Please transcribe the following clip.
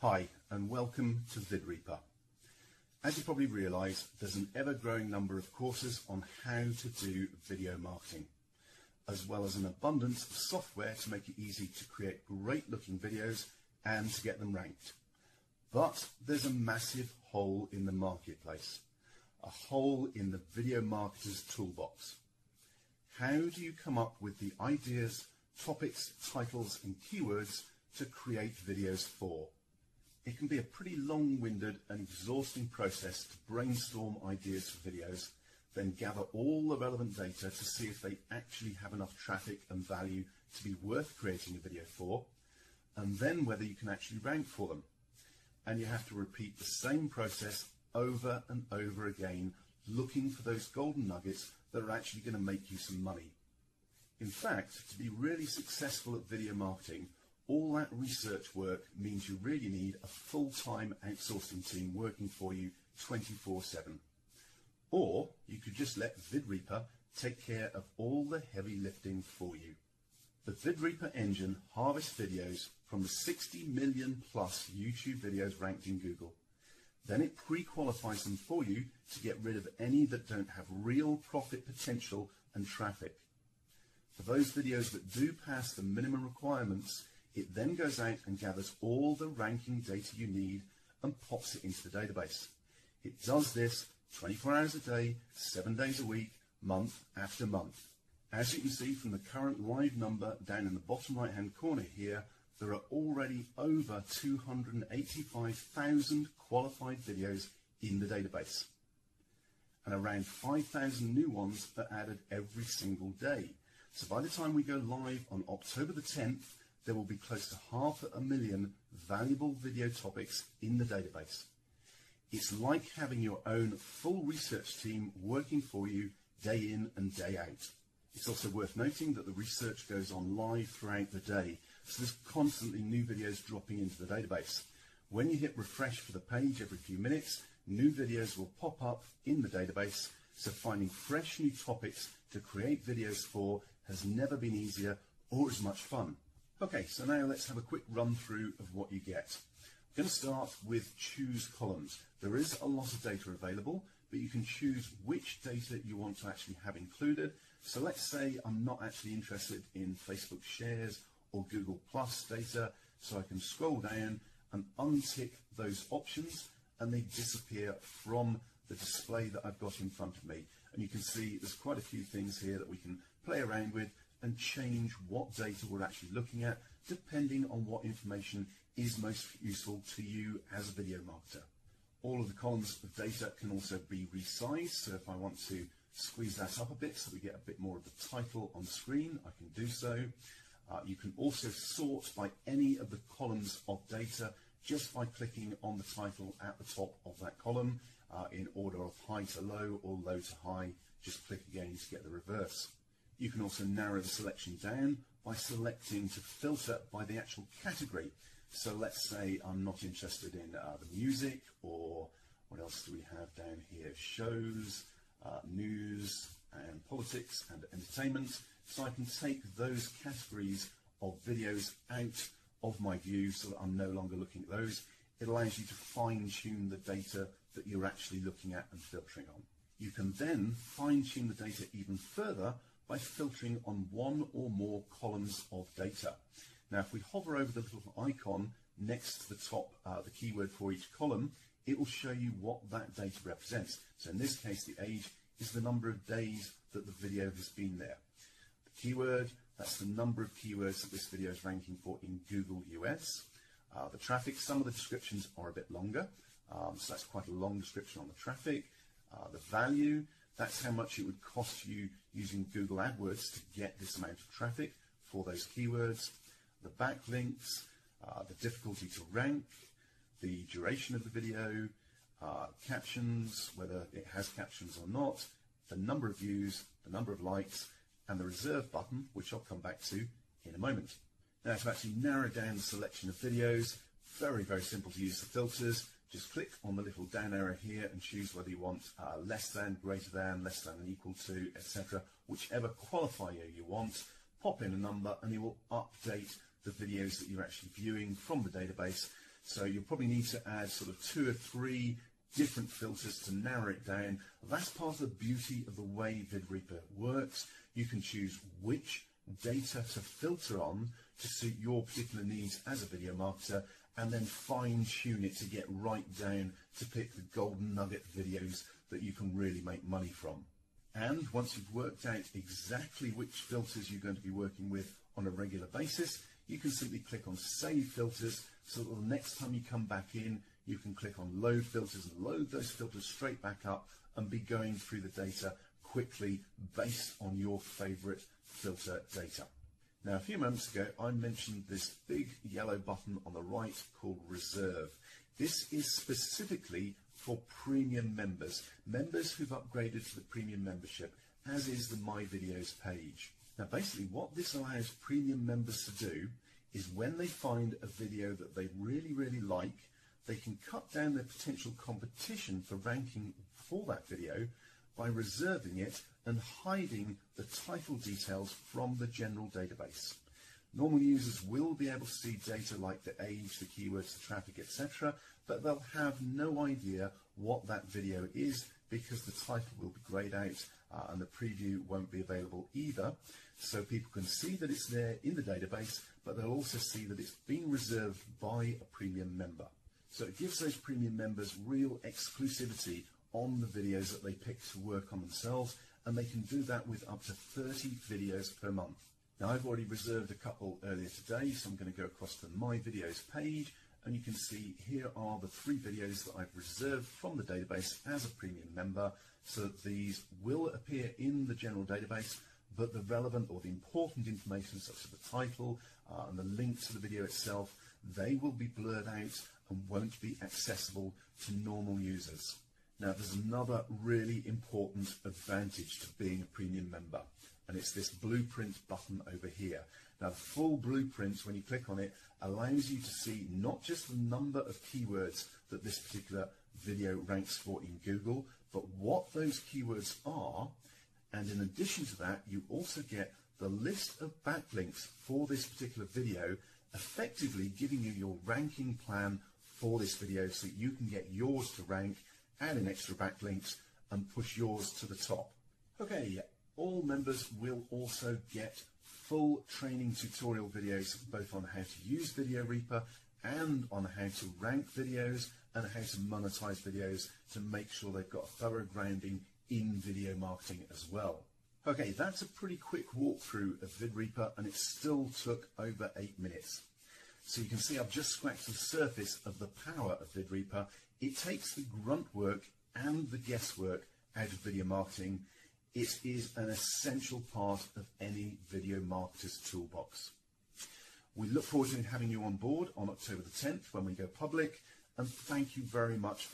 Hi and welcome to Vid Reaper. As you probably realise, there's an ever-growing number of courses on how to do video marketing, as well as an abundance of software to make it easy to create great-looking videos and to get them ranked. But there's a massive hole in the marketplace, a hole in the video marketer's toolbox. How do you come up with the ideas, topics, titles and keywords to create videos for? It can be a pretty long-winded and exhausting process to brainstorm ideas for videos, then gather all the relevant data to see if they actually have enough traffic and value to be worth creating a video for, and then whether you can actually rank for them. And you have to repeat the same process over and over again, looking for those golden nuggets that are actually going to make you some money. In fact, to be really successful at video marketing, all that research work means you really need a full-time outsourcing team working for you 24/7. Or you could just let Vid Reaper take care of all the heavy lifting for you. The Vid Reaper engine harvests videos from the 60 million plus YouTube videos ranked in Google. Then it pre-qualifies them for you to get rid of any that don't have real profit potential and traffic. For those videos that do pass the minimum requirements, it then goes out and gathers all the ranking data you need and pops it into the database. It does this 24 hours a day, 7 days a week, month after month. As you can see from the current live number down in the bottom right hand corner here, there are already over 285,000 qualified videos in the database, and around 5,000 new ones are added every single day. So by the time we go live on October the 10th, there will be close to 500,000 valuable video topics in the database. It's like having your own full research team working for you day in and day out. It's also worth noting that the research goes on live throughout the day, so there's constantly new videos dropping into the database. When you hit refresh for the page every few minutes, new videos will pop up in the database, so finding fresh new topics to create videos for has never been easier or as much fun. Okay, so now let's have a quick run through of what you get. I'm going to start with choose columns. There is a lot of data available, but you can choose which data you want to actually have included. So let's say I'm not actually interested in Facebook shares or Google Plus data, so I can scroll down and untick those options and they disappear from the display that I've got in front of me. And you can see there's quite a few things here that we can play around with and change what data we're actually looking at, depending on what information is most useful to you as a video marketer. All of the columns of data can also be resized, so if I want to squeeze that up a bit so we get a bit more of the title on screen, I can do so. You can also sort by any of the columns of data just by clicking on the title at the top of that column in order of high to low or low to high. Just click again to get the reverse. You can also narrow the selection down by selecting to filter by the actual category. So let's say I'm not interested in the music, or what else do we have down here? Shows, news and politics and entertainment. So I can take those categories of videos out of my view so that I'm no longer looking at those. It allows you to fine-tune the data that you're actually looking at and filtering on. You can then fine-tune the data even further by filtering on one or more columns of data. Now, if we hover over the little icon next to the top, the keyword for each column, it will show you what that data represents. So in this case, the age is the number of days that the video has been there. The keyword, that's the number of keywords that this video is ranking for in Google US. The traffic, some of the descriptions are a bit longer, so that's quite a long description on the traffic. The value, that's how much it would cost you using Google AdWords to get this amount of traffic for those keywords. The backlinks, the difficulty to rank, the duration of the video, captions, whether it has captions or not, the number of views, the number of likes, and the reserve button, which I'll come back to in a moment. Now, to actually narrow down the selection of videos, very, very simple to use the filters. Just click on the little down arrow here and choose whether you want less than, greater than, less than and equal to, etc. Whichever qualifier you want, pop in a number and it will update the videos that you're actually viewing from the database So you'll probably need to add sort of 2 or 3 different filters to narrow it down. That's part of the beauty of the way Vid Reaper works. You can choose which data to filter on to suit your particular needs as a video marketer, and then fine-tune it to get right down to pick the golden nugget videos that you can really make money from. And once you've worked out exactly which filters you're going to be working with on a regular basis, you can simply click on Save Filters, so that the next time you come back in, you can click on Load Filters and load those filters straight back up and be going through the data quickly based on your favorite filter data. Now, a few moments ago, I mentioned this big yellow button on the right called Reserve. This is specifically for premium members who've upgraded to the premium membership, as is the My Videos page. Now, basically, what this allows premium members to do is when they find a video that they really, really like, they can cut down their potential competition for ranking for that video by reserving it and hiding the title details from the general database. Normal users will be able to see data like the age, the keywords, the traffic, etc., but they'll have no idea what that video is because the title will be greyed out and the preview won't be available either. So people can see that it's there in the database, but they'll also see that it's been reserved by a premium member. So it gives those premium members real exclusivity on the videos that they pick to work on themselves, and they can do that with up to 30 videos per month. Now, I've already reserved a couple earlier today, so I'm going to go across to My Videos page, and you can see here are the 3 videos that I've reserved from the database as a premium member, so that these will appear in the general database, but the relevant or the important information, such as the title and the link to the video itself, they will be blurred out and won't be accessible to normal users. Now, there's another really important advantage to being a premium member, and it's this blueprint button over here. Now, the full blueprint, when you click on it, allows you to see not just the number of keywords that this particular video ranks for in Google, but what those keywords are, and in addition to that, you also get the list of backlinks for this particular video, effectively giving you your ranking plan for this video so that you can get yours to rank, add in extra backlinks and push yours to the top. Okay, all members will also get full training tutorial videos, both on how to use Video Reaper and on how to rank videos and how to monetize videos to make sure they've got a thorough grounding in video marketing as well. Okay, that's a pretty quick walkthrough of Vid Reaper, and it still took over 8 minutes. So you can see I've just scratched the surface of the power of Vid Reaper. It takes the grunt work and the guesswork out of video marketing. It is an essential part of any video marketer's toolbox. We look forward to having you on board on October the 10th when we go public, and thank you very much.